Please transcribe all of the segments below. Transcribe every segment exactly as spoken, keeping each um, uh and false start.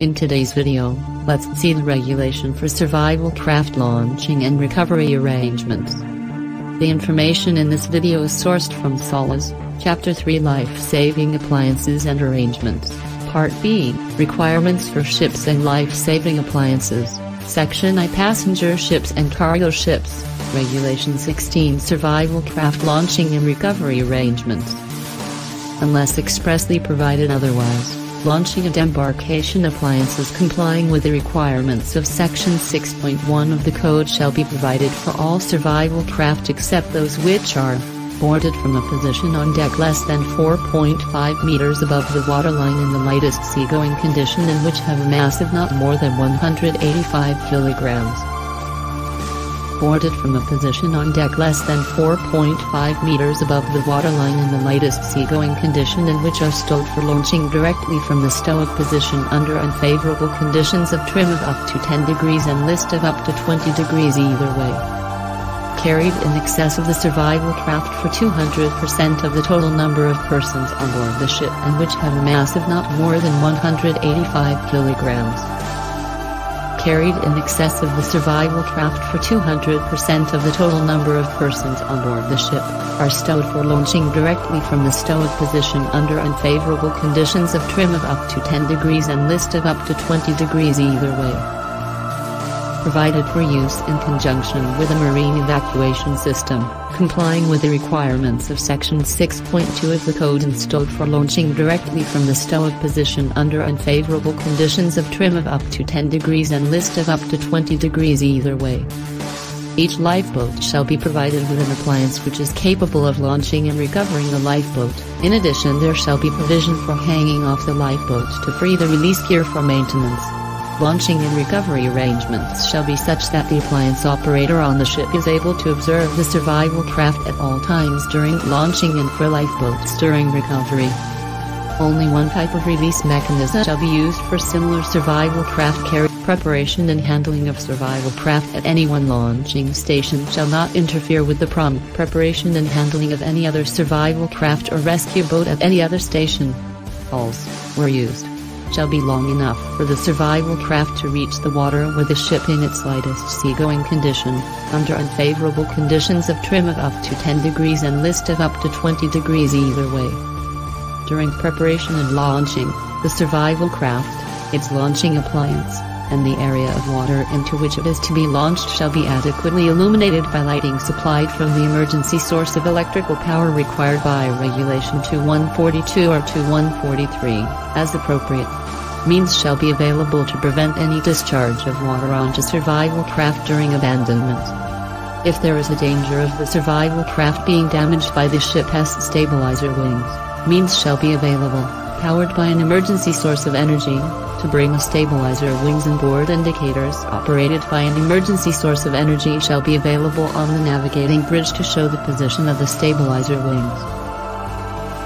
In today's video, let's see the regulation for survival craft launching and recovery arrangements. The information in this video is sourced from SOLAS, Chapter three Life-Saving Appliances and Arrangements, Part B, Requirements for Ships and Life-Saving Appliances, Section I Passenger Ships and Cargo Ships, Regulation sixteen Survival Craft Launching and Recovery Arrangements. Unless expressly provided otherwise, launching and embarkation appliances complying with the requirements of Section six point one of the Code shall be provided for all survival craft except those which are boarded from a position on deck less than four point five meters above the waterline in the lightest seagoing condition and which have a mass of not more than one hundred eighty-five kilograms. Boarded from a position on deck less than four point five meters above the waterline in the lightest seagoing condition and which are stowed for launching directly from the stowed position under unfavorable conditions of trim of up to ten degrees and list of up to twenty degrees either way. Carried in excess of the survival craft for two hundred percent of the total number of persons on board the ship and which have a mass of not more than one hundred eighty-five kilograms. Carried in excess of the survival craft for two hundred percent of the total number of persons on board the ship, are stowed for launching directly from the stowed position under unfavorable conditions of trim of up to ten degrees and list of up to twenty degrees either way. Provided for use in conjunction with a marine evacuation system, complying with the requirements of Section six point two of the Code and stowed for launching directly from the stowed position under unfavorable conditions of trim of up to ten degrees and list of up to twenty degrees either way. Each lifeboat shall be provided with an appliance which is capable of launching and recovering the lifeboat. In addition, there shall be provision for hanging off the lifeboat to free the release gear for maintenance. Launching and recovery arrangements shall be such that the appliance operator on the ship is able to observe the survival craft at all times during launching and for lifeboats during recovery. Only one type of release mechanism shall be used for similar survival craft carriage. Preparation and handling of survival craft at any one launching station shall not interfere with the prompt preparation and handling of any other survival craft or rescue boat at any other station. Hulls, where used, shall be long enough for the survival craft to reach the water with the ship in its lightest seagoing condition, under unfavorable conditions of trim of up to ten degrees and list of up to twenty degrees either way. During preparation and launching, the survival craft, its launching appliance, and the area of water into which it is to be launched shall be adequately illuminated by lighting supplied from the emergency source of electrical power required by Regulation twenty-one forty-two or twenty-one forty-three, as appropriate. Means shall be available to prevent any discharge of water onto survival craft during abandonment. If there is a danger of the survival craft being damaged by the ship's stabilizer wings, means shall be available, powered by an emergency source of energy, to bring the stabilizer wings and board indicators operated by an emergency source of energy shall be available on the navigating bridge to show the position of the stabilizer wings.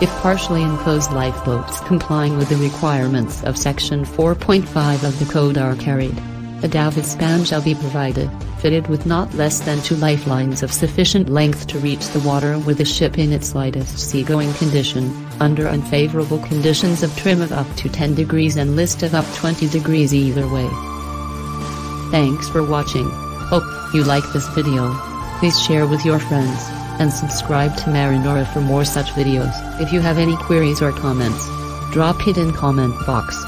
If partially enclosed lifeboats complying with the requirements of Section four point five of the Code are carried, a davit span shall be provided, fitted with not less than two lifelines of sufficient length to reach the water with the ship in its lightest seagoing condition, under unfavorable conditions of trim of up to ten degrees and list of up twenty degrees either way. Thanks for watching. Hope you like this video. Please share with your friends, and subscribe to MarinAura for more such videos. If you have any queries or comments, drop it in comment box.